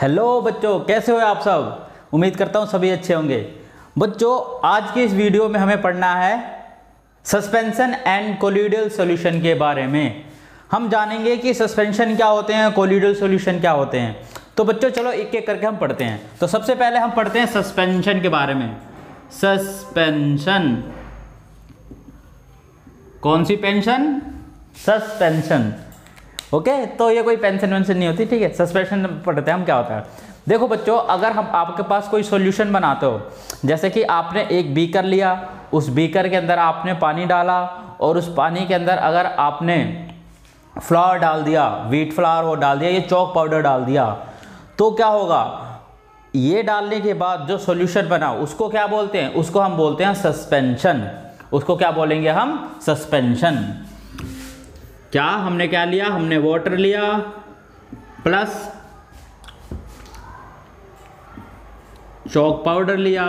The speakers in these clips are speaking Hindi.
हेलो बच्चों, कैसे हो आप सब। उम्मीद करता हूँ सभी अच्छे होंगे। बच्चों, आज की इस वीडियो में हमें पढ़ना है सस्पेंशन एंड कोलिडियल सॉल्यूशन के बारे में। हम जानेंगे कि सस्पेंशन क्या होते हैं, कोलिडियल सॉल्यूशन क्या होते हैं। तो बच्चों चलो एक एक करके हम पढ़ते हैं। तो सबसे पहले हम पढ़ते हैं सस्पेंशन के बारे में। सस्पेंशन, कौन सी पेंशन? सस्पेंशन। ओके तो ये कोई पेंशन वेंशन नहीं होती, ठीक है। सस्पेंशन पढ़ते हैं हम क्या होता है। देखो बच्चों, अगर हम आपके पास कोई सॉल्यूशन बनाते हो, जैसे कि आपने एक बीकर लिया, उस बीकर के अंदर आपने पानी डाला और उस पानी के अंदर अगर आपने फ्लावर डाल दिया, व्हीट फ्लावर वो डाल दिया, ये चॉक पाउडर डाल दिया, तो क्या होगा, ये डालने के बाद जो सॉल्यूशन बना उसको क्या बोलते हैं? उसको हम बोलते हैं सस्पेंशन। उसको क्या बोलेंगे हम? सस्पेंशन। क्या हमने क्या लिया? हमने वाटर लिया प्लस चॉक पाउडर लिया,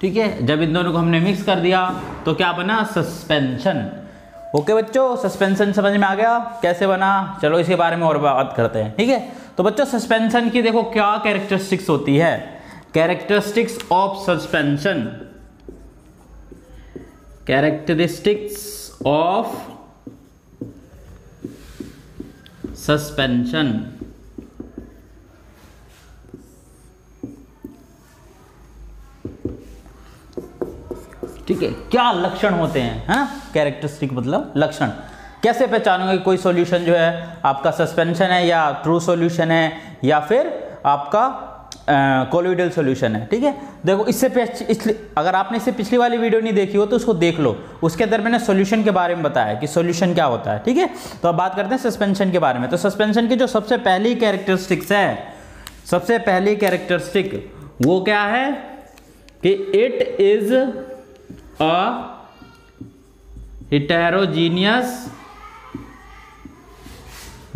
ठीक है। जब इन दोनों को हमने मिक्स कर दिया तो क्या बना? सस्पेंशन। ओके बच्चों, सस्पेंशन समझ में आ गया कैसे बना। चलो इसके बारे में और बात करते हैं, ठीक है। तो बच्चों सस्पेंशन की देखो क्या कैरेक्टरिस्टिक्स होती है। Characteristics of suspension, characteristics of suspension. ठीक है, क्या लक्षण होते हैं, है ना। कैरेक्टरिस्टिक मतलब लक्षण। कैसे पहचानोगे कोई सॉल्यूशन जो है आपका सस्पेंशन है या ट्रू सॉल्यूशन है या फिर आपका कोलिडियल सॉल्यूशन है, ठीक है। देखो इससे अगर आपने इससे पिछली वाली वीडियो नहीं देखी हो तो उसको देख लो। उसके अंदर मैंने सॉल्यूशन के बारे में बताया कि सॉल्यूशन क्या होता है, ठीक है। तो अब बात करते हैं सस्पेंशन के बारे में। तो सस्पेंशन की जो सबसे पहली कैरेक्टरिस्टिक्स है, सबसे पहली कैरेक्टरिस्टिक वो क्या है कि it is a heterogeneous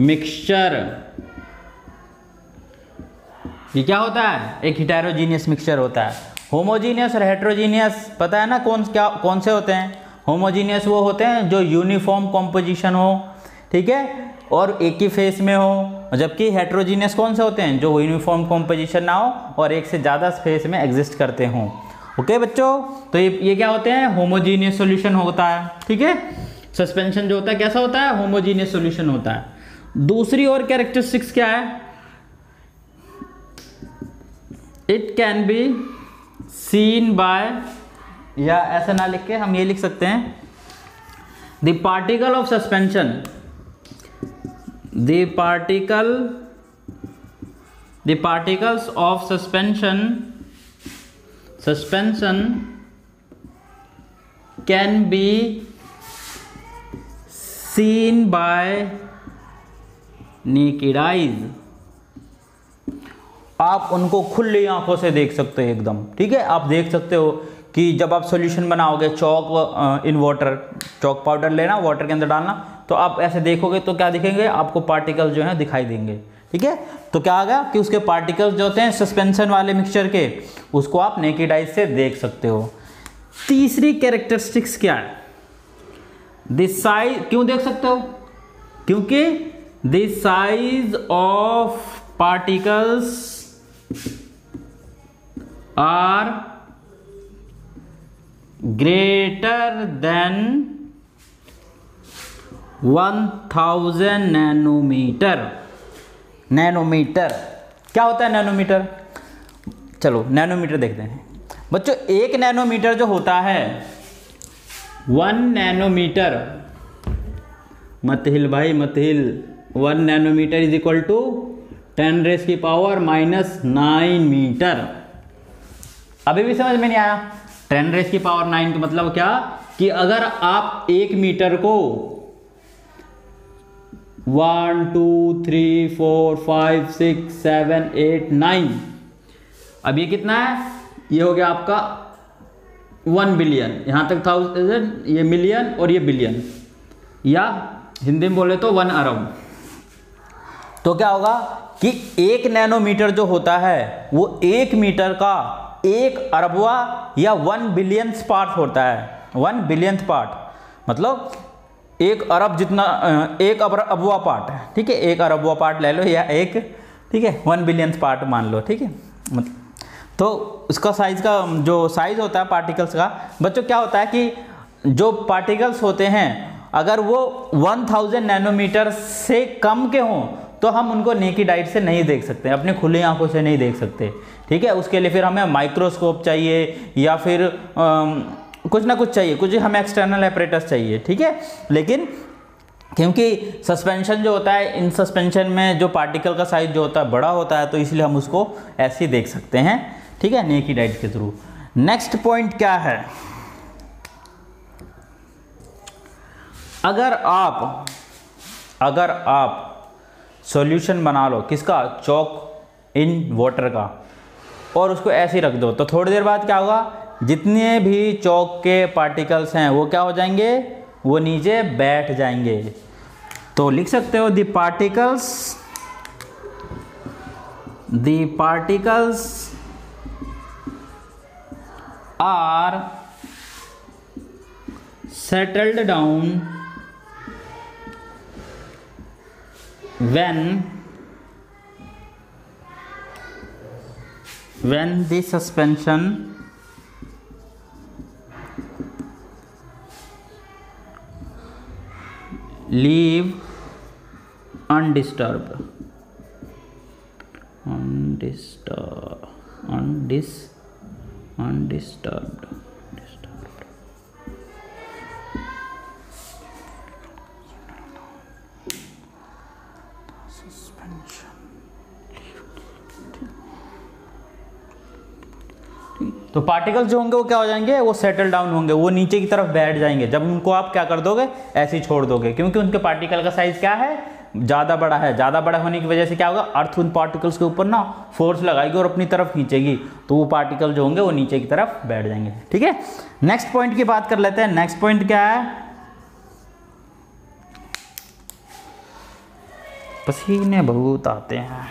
mixture. ये क्या होता है? एक हेटेरोजीनियस मिक्सचर होता है। होमोजीनियस और हेटेरोजीनियस पता है ना कौन से होते हैं। होमोजीनियस वो होते हैं जो यूनिफॉर्म कॉम्पोजिशन हो, ठीक है, और एक ही फेस में हो। जबकि हेटेरोजीनियस कौन से होते हैं? जो यूनिफॉर्म कॉम्पोजिशन ना हो और एक से ज़्यादा फेस में एग्जिस्ट करते हों। ओके बच्चों, तो ये क्या होते हैं? होमोजीनियस सोल्यूशन होता है, ठीक है। सस्पेंशन जो होता है कैसा होता है? होमोजीनियस सोल्यूशन होता है। दूसरी और कैरेक्टरिस्टिक्स क्या है? It can be seen by, या ऐसा ना लिख के हम ये लिख सकते हैं the particle of suspension, the particles of suspension can be seen by naked eyes. आप उनको खुली आंखों से देख सकते हो एकदम, ठीक है। आप देख सकते हो कि जब आप सॉल्यूशन बनाओगे, chalk in water, chalk powder लेना, वाटर के अंदर डालना, तो आप ऐसे देखोगे तो क्या दिखेंगे आपको? पार्टिकल जो है दिखाई देंगे, ठीक है। तो क्या आ गया कि उसके पार्टिकल्स जो होते हैं सस्पेंशन वाले मिक्सचर के, उसको आप नेकेड आइज से देख सकते हो। तीसरी कैरेक्टरिस्टिक्स क्या है? The size. क्यों देख सकते हो? क्योंकि the size of particles are greater than 1000 nanometer. Nanometre क्या होता है? नैनोमीटर, चलो नैनोमीटर देखते हैं बच्चों। एक नैनोमीटर जो होता है, 1 नैनोमीटर, मत हिल भाई मत हिल, 1 nanometer is equal to 10⁻⁹ meter. अभी भी समझ में नहीं आया? 10⁻⁹ का मतलब क्या कि अगर आप 1 मीटर को 1 2 3 4 5 6 7 8 9, अब ये कितना है? ये हो गया आपका 1 बिलियन। यहां तक 1000, ये मिलियन और ये बिलियन, या हिंदी में बोले तो 1 अरब। तो क्या होगा कि 1 नैनोमीटर जो होता है वो 1 मीटर का 1 अरबवा या 1 बिलियन पार्ट होता है। 1 बिलियन पार्ट मतलब एक अरब जितना, एक अबवा पार्ट है, ठीक है, एक अरबवा पार्ट ले लो या एक, ठीक है, 1 बिलियन पार्ट मान लो, ठीक है, मतलब तो उसका साइज का जो साइज़ होता है पार्टिकल्स का, बच्चों क्या होता है कि जो पार्टिकल्स होते हैं अगर वो 1000 नैनोमीटर से कम के हों तो हम उनको नेकी डाइट से नहीं देख सकते, अपने खुली आंखों से नहीं देख सकते, ठीक है। उसके लिए फिर हमें माइक्रोस्कोप चाहिए या फिर कुछ ना कुछ चाहिए, कुछ हमें एक्सटर्नल एपरेटस चाहिए, ठीक है। लेकिन क्योंकि सस्पेंशन जो होता है, इन सस्पेंशन में जो पार्टिकल का साइज जो होता है बड़ा होता है, तो इसलिए हम उसको ऐसे ही देख सकते हैं, ठीक है, नेकी डाइट के थ्रू। नेक्स्ट पॉइंट क्या है, अगर आप सॉल्यूशन बना लो किसका, चॉक इन वाटर का, और उसको ऐसे ही रख दो, तो थोड़ी देर बाद क्या होगा, जितने भी चॉक के पार्टिकल्स हैं वो क्या हो जाएंगे, वो नीचे बैठ जाएंगे। तो लिख सकते हो the particles are settled down when the suspension leave undisturbed. तो पार्टिकल्स जो होंगे वो क्या हो जाएंगे, वो सेटल डाउन होंगे, वो नीचे की तरफ बैठ जाएंगे जब उनको आप क्या कर दोगे, ऐसे ही छोड़ दोगे, क्योंकि उनके पार्टिकल का साइज क्या है, ज़्यादा बड़ा है। ज़्यादा बड़ा होने की वजह से क्या होगा, अर्थ उन पार्टिकल्स के ऊपर ना फोर्स लगाएगी और अपनी तरफ खींचेगी, तो वो पार्टिकल जो होंगे वो नीचे की तरफ बैठ जाएंगे, ठीक है। नेक्स्ट पॉइंट की बात कर लेते हैं, नेक्स्ट पॉइंट क्या है, पसीने बहुत आते हैं।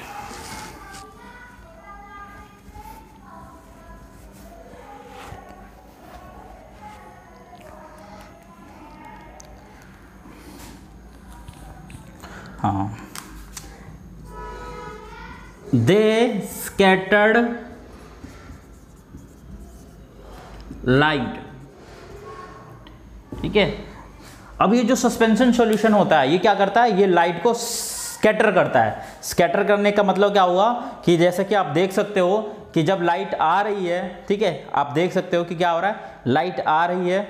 हाँ, दे स्कैटर्ड लाइट, ठीक है। अब ये जो सस्पेंशन सॉल्यूशन होता है ये क्या करता है, ये लाइट को स्कैटर करता है। स्कैटर करने का मतलब क्या हुआ कि जैसे कि आप देख सकते हो कि जब लाइट आ रही है, ठीक है, आप देख सकते हो कि क्या हो रहा है, लाइट आ रही है,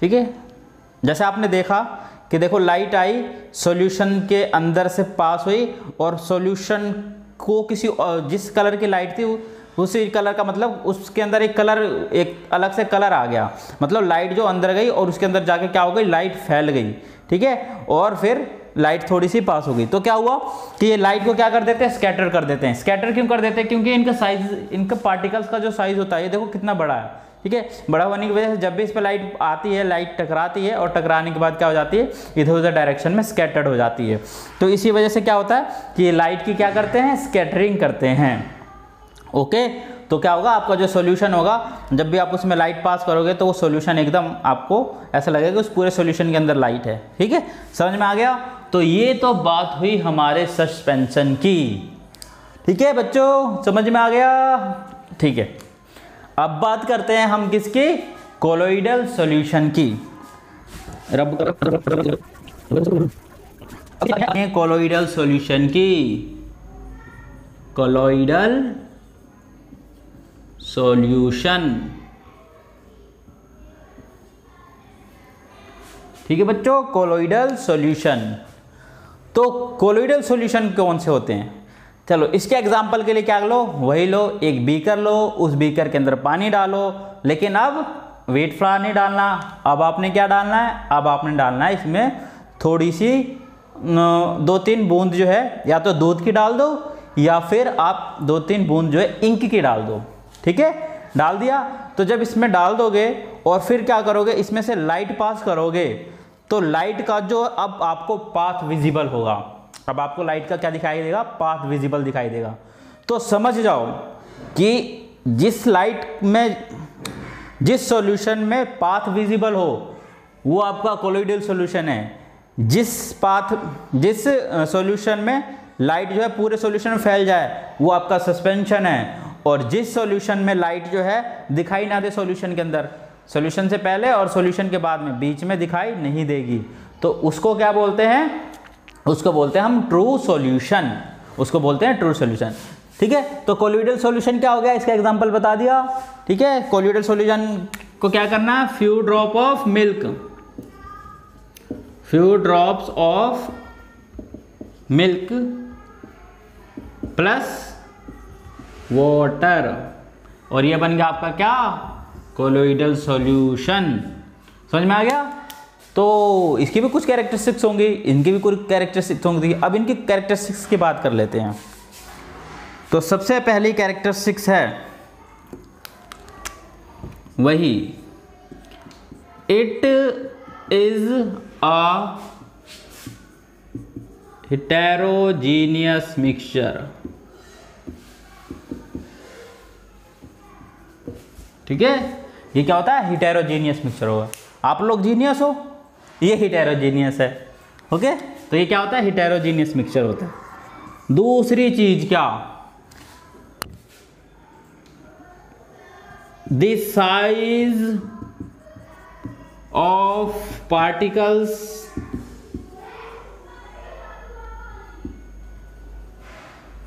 ठीक है। जैसे आपने देखा कि देखो लाइट आई, सॉल्यूशन के अंदर से पास हुई और सॉल्यूशन को किसी जिस कलर की लाइट थी उसी कलर का, मतलब उसके अंदर एक कलर, एक अलग से कलर आ गया, मतलब लाइट जो अंदर गई और उसके अंदर जाके क्या हो गई, लाइट फैल गई, ठीक है। और फिर लाइट थोड़ी सी पास हो गई, तो क्या हुआ कि ये लाइट को क्या कर देते हैं, स्कैटर कर देते हैं। स्कैटर क्यों कर देते हैं, क्योंकि इनका साइज, इनका पार्टिकल्स का जो साइज होता है ये देखो कितना बड़ा है, ठीक है। बड़ा होने की वजह से जब भी इस पर लाइट आती है, लाइट टकराती है और टकराने के बाद क्या हो जाती है, इधर उधर डायरेक्शन में स्कैटर्ड हो जाती है। तो इसी वजह से क्या होता है कि ये लाइट की क्या करते हैं, स्कैटरिंग करते हैं, ओके। तो क्या होगा, आपका जो सॉल्यूशन होगा जब भी आप उसमें लाइट पास करोगे तो वो सॉल्यूशन एकदम आपको ऐसा लगेगा कि उस पूरे सॉल्यूशन के अंदर लाइट है, ठीक है, समझ में आ गया। तो ये तो बात हुई हमारे सस्पेंशन की, ठीक है बच्चों, समझ में आ गया, ठीक है। अब बात करते हैं हम किसकी, कोलोइडल सॉल्यूशन की। कोलोइडल सॉल्यूशन, ठीक है बच्चों, कोलोइडल सॉल्यूशन। तो कोलोइडल सॉल्यूशन कौन से होते हैं, चलो इसके एग्जाम्पल के लिए क्या लो, वही लो, एक बीकर लो, उस बीकर के अंदर पानी डालो, लेकिन अब व्हीट फ्लावर नहीं डालना, अब आपने क्या डालना है, अब आपने डालना है इसमें थोड़ी सी 2-3 बूंद जो है, या तो दूध की डाल दो या फिर आप 2-3 बूंद जो है इंक की डाल दो, ठीक है, डाल दिया। तो जब इसमें डाल दोगे और फिर क्या करोगे, इसमें से लाइट पास करोगे, तो लाइट का जो अब आपको पाथ विजिबल होगा, अब आपको लाइट का क्या दिखाई देगा, पाथ विजिबल दिखाई देगा। तो समझ जाओ कि जिस लाइट में, जिस सॉल्यूशन में पाथ विजिबल हो वो आपका कोलोइडल सॉल्यूशन है। जिस सॉल्यूशन में लाइट जो है पूरे सॉल्यूशन में फैल जाए वो आपका सस्पेंशन है, और जिस सॉल्यूशन में लाइट जो है दिखाई ना दे सॉल्यूशन के अंदर, सॉल्यूशन से पहले और सॉल्यूशन के बाद में, बीच में दिखाई नहीं देगी, तो उसको क्या बोलते हैं? उसको बोलते हैं हम ट्रू सॉल्यूशन, उसको बोलते हैं ट्रू सॉल्यूशन। ठीक है, तो कोलोइडल सॉल्यूशन क्या हो गया, इसका एग्जांपल बता दिया। ठीक है, कोलोइडल सॉल्यूशन को क्या करना है? Few drop of milk, few drops of milk plus water, और ये बन गया आपका क्या? Colloidal solution. समझ में आ गया? तो इसकी भी कुछ कैरेक्टरिस्टिक्स होंगी, इनकी भी कुछ कैरेक्टरिस्टिक्स होंगी। अब इनकी कैरेक्टरिस्टिक्स की बात कर लेते हैं। तो सबसे पहली कैरेक्टरिस्टिक्स है वही, it is a heterogeneous mixture. ठीक है, ये क्या होता है? हेटेरोजीनियस मिक्सचर होगा। आप लोग जीनियस हो, ये हेटेरोजीनियस है। ओके, तो ये क्या होता है? हेटेरोजीनियस मिक्सचर होता है। दूसरी चीज क्या? The size of particles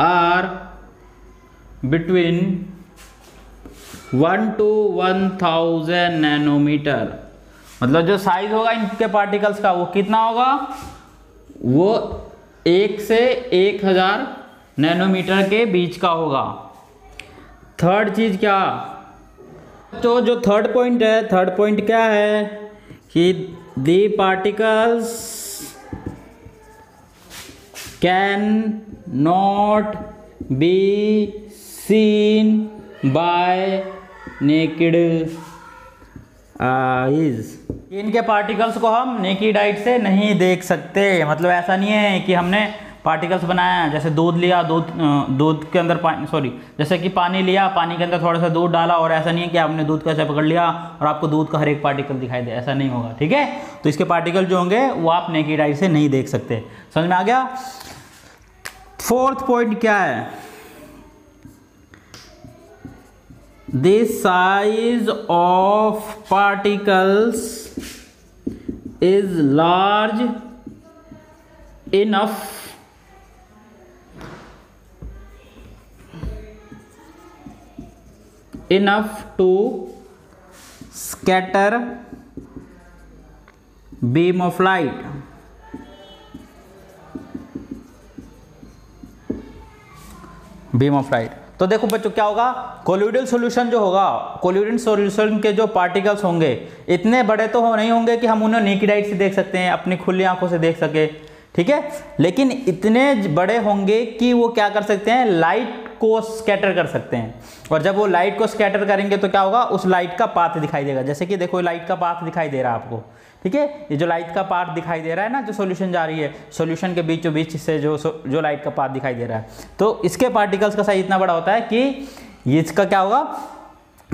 are between 1 to 1000 nanometer. मतलब जो साइज होगा इनके पार्टिकल्स का वो कितना होगा? वो 1 से 1000 नैनोमीटर के बीच का होगा। थर्ड चीज क्या? तो जो थर्ड पॉइंट है, थर्ड पॉइंट क्या है कि the particles can not be seen by naked eyes. इनके पार्टिकल्स को हम नेकेड आइज से नहीं देख सकते। मतलब ऐसा नहीं है कि हमने पार्टिकल्स बनाया, जैसे दूध लिया, दूध के अंदर जैसे कि पानी लिया, पानी के अंदर थोड़ा सा दूध डाला, और ऐसा नहीं है कि आपने दूध का ऐसा पकड़ लिया और आपको दूध का हर एक पार्टिकल दिखाई दे, ऐसा नहीं होगा। ठीक है, तो इसके पार्टिकल जो होंगे वो आप नेकेड आइज से नहीं देख सकते। समझ में आ गया? फोर्थ पॉइंट क्या है? The size of particles is large enough to scatter beam of light. तो देखो बच्चों क्या होगा, कोलोइडल सॉल्यूशन जो होगा, कोलोइडल सॉल्यूशन के जो पार्टिकल्स होंगे इतने बड़े तो नहीं होंगे कि हम उन्हें नेकेड आइज से देख सकते हैं, अपनी खुली आंखों से देख सके। ठीक है, लेकिन इतने बड़े होंगे कि वो क्या कर सकते हैं? लाइट को स्कैटर कर सकते हैं। और जब वो लाइट को स्कैटर करेंगे तो क्या होगा? उस लाइट का पाथ दिखाई देगा। जैसे कि देखो लाइट का पाथ दिखाई दे रहा है आपको। ठीक है, ये जो लाइट का पाथ दिखाई दे रहा है ना, जो सॉल्यूशन जा रही है, सॉल्यूशन के बीचों बीच से जो लाइट का पाथ दिखाई दे रहा है, तो इसके पार्टिकल्स का साइज इतना बड़ा होता है कि इसका क्या होगा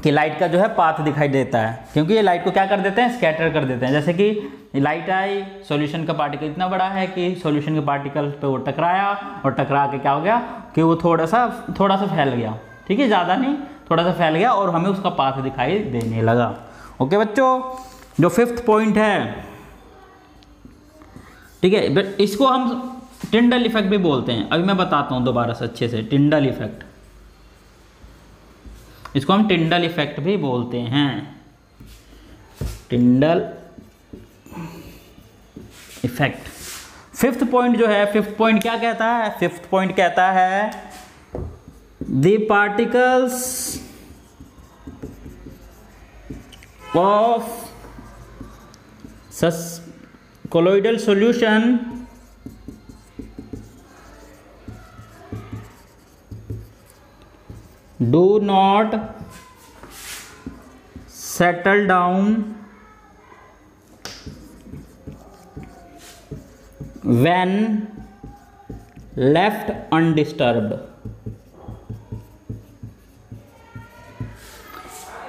कि लाइट का जो है पाथ दिखाई देता है, क्योंकि ये लाइट को क्या कर देते हैं? स्कैटर कर देते हैं। जैसे कि लाइट आई, सॉल्यूशन का पार्टिकल इतना बड़ा है कि सॉल्यूशन के पार्टिकल पे वो टकराया, और टकरा के क्या हो गया कि वो थोड़ा सा फैल गया। ठीक है, ज़्यादा नहीं, थोड़ा सा फैल गया और हमें उसका पाथ दिखाई देने लगा। ओके बच्चों, जो फिफ्थ पॉइंट है, ठीक है, बट इसको हम टिंडल इफेक्ट भी बोलते हैं। अभी मैं बताता हूँ दोबारा से अच्छे से। टिंडल इफेक्ट, इसको हम टिंडल इफेक्ट भी बोलते हैं। Tyndall effect. फिफ्थ पॉइंट जो है, फिफ्थ पॉइंट क्या कहता है? फिफ्थ पॉइंट कहता है the particles of colloidal solution Do not settle down when left undisturbed.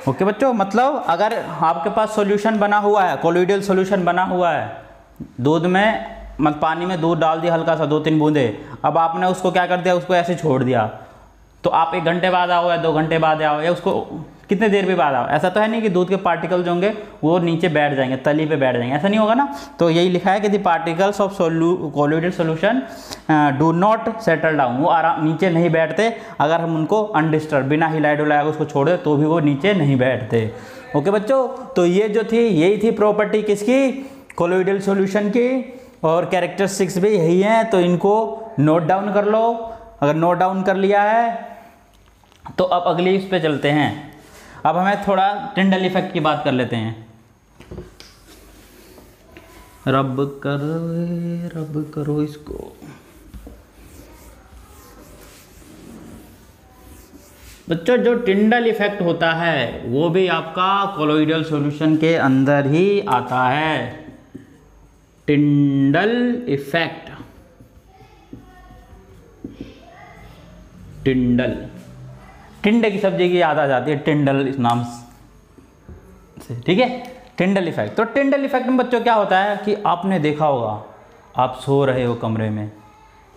Okay बच्चों, मतलब अगर आपके पास सॉल्यूशन बना हुआ है, कोलोइडल सॉल्यूशन बना हुआ है, दूध में मतलब पानी में दूध डाल दिया हल्का सा 2-3 बूंदे, अब आपने उसको क्या कर दिया, उसको ऐसे छोड़ दिया, तो आप 1 घंटे बाद आओ या 2 घंटे बाद आओ या उसको कितने देर भी बाद आओ, ऐसा तो है नहीं कि दूध के पार्टिकल जो होंगे वो नीचे बैठ जाएंगे, तली पे बैठ जाएंगे, ऐसा नहीं होगा ना। तो यही लिखा है कि the particles of colloidal solution do not settle down, वो आराम नीचे नहीं बैठते, अगर हम उनको अनडिस्टर्ब बिना हिलाए डुलाए उसको छोड़ दे तो भी वो नीचे नहीं बैठते। ओके बच्चों, तो ये जो थी यही थी प्रॉपर्टी किसकी, कोलोइडल सॉल्यूशन की, और कैरेक्टरिस्टिक्स भी यही हैं, तो इनको नोट डाउन कर लो। अगर नोट डाउन कर लिया है तो अब अगली इस पे चलते हैं। अब हमें थोड़ा टिंडल इफेक्ट की बात कर लेते हैं। रब करो इसको बच्चों, जो टिंडल इफेक्ट होता है वो भी आपका कोलोइडल सॉल्यूशन के अंदर ही आता है। टिंडल, टिंडे की सब्जी की याद आ जाती है टिंडल इस नाम से, ठीक है, टिंडल इफेक्ट। तो टिंडल इफेक्ट में बच्चों क्या होता है कि आपने देखा होगा, आप सो रहे हो कमरे में,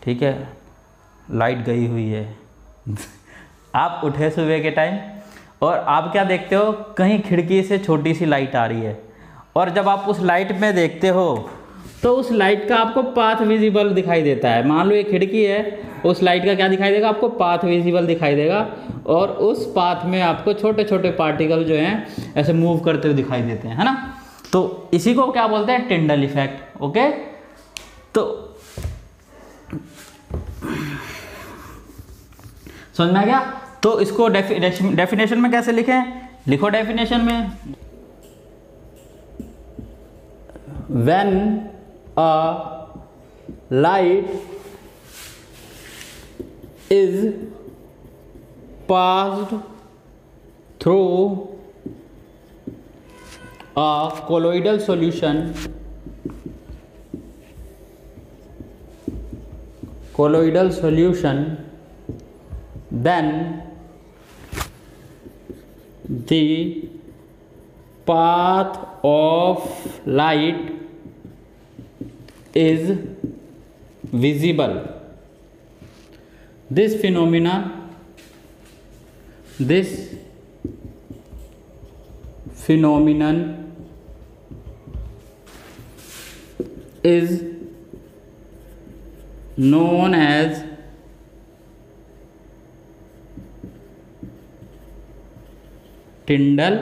ठीक है, लाइट गई हुई है आप उठे सुबह के टाइम और आप क्या देखते हो, कहीं खिड़की से छोटी सी लाइट आ रही है, और जब आप उस लाइट में देखते हो तो उस लाइट का आपको पाथ विजिबल दिखाई देता है। मान लो ये खिड़की है, उस लाइट का क्या दिखाई देगा आपको, पाथ विजिबल दिखाई देगा, और उस पाथ में आपको छोटे छोटे पार्टिकल जो हैं ऐसे मूव करते हुए दिखाई देते हैं, है ना। तो इसी को क्या बोलते हैं, टिंडल इफेक्ट। ओके, तो समझ में आ गया। तो इसको डेफिनेशन में कैसे लिखें, लिखो डेफिनेशन में, When a light is passed through a colloidal solution, then the path of light is visible. This phenomenon is known as Tyndall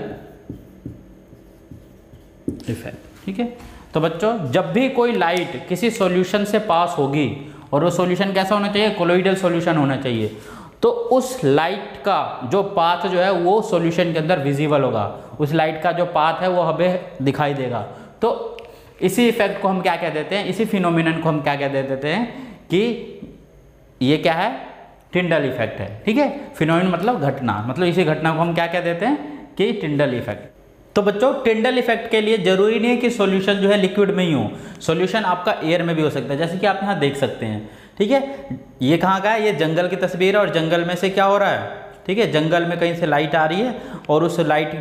effect, ठीक है। तो बच्चों, जब भी कोई लाइट किसी सॉल्यूशन से पास होगी, और वो सॉल्यूशन कैसा होना चाहिए, कोलोइडल सॉल्यूशन होना चाहिए, तो उस लाइट का जो पाथ जो है वो सॉल्यूशन के अंदर विजिबल होगा, उस लाइट का जो पाथ है वो हमें दिखाई देगा। तो इसी इफेक्ट को हम क्या कह देते हैं, इसी फिनोमिनन को हम क्या कह देते हैं कि ये क्या है, टिंडल इफेक्ट है, ठीक है। फिनोमिनन मतलब घटना, मतलब इसी घटना को हम क्या कह देते हैं कि टिंडल इफेक्ट। तो बच्चों, टिंडल इफेक्ट के लिए जरूरी नहीं है कि सॉल्यूशन जो है लिक्विड में ही हो, सॉल्यूशन आपका एयर में भी हो सकता है, जैसे कि आप यहाँ देख सकते हैं, ठीक है। ये कहाँ का है, ये जंगल की तस्वीर है, और जंगल में से क्या हो रहा है, ठीक है, जंगल में कहीं से लाइट आ रही है, और उस लाइट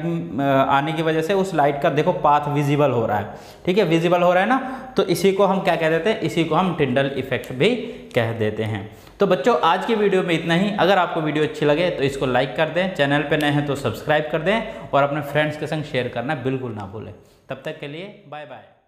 आने की वजह से उस लाइट का देखो पाथ विजिबल हो रहा है, ठीक है, विजिबल हो रहा है ना। तो इसी को हम क्या कह देते हैं, इसी को हम टिंडल इफेक्ट भी कह देते हैं। तो बच्चों, आज की वीडियो में इतना ही। अगर आपको वीडियो अच्छी लगे तो इसको लाइक कर दें, चैनल पर नए हैं तो सब्सक्राइब कर दें, और अपने फ्रेंड्स के संग शेयर करना बिल्कुल ना भूलें। तब तक के लिए बाय बाय।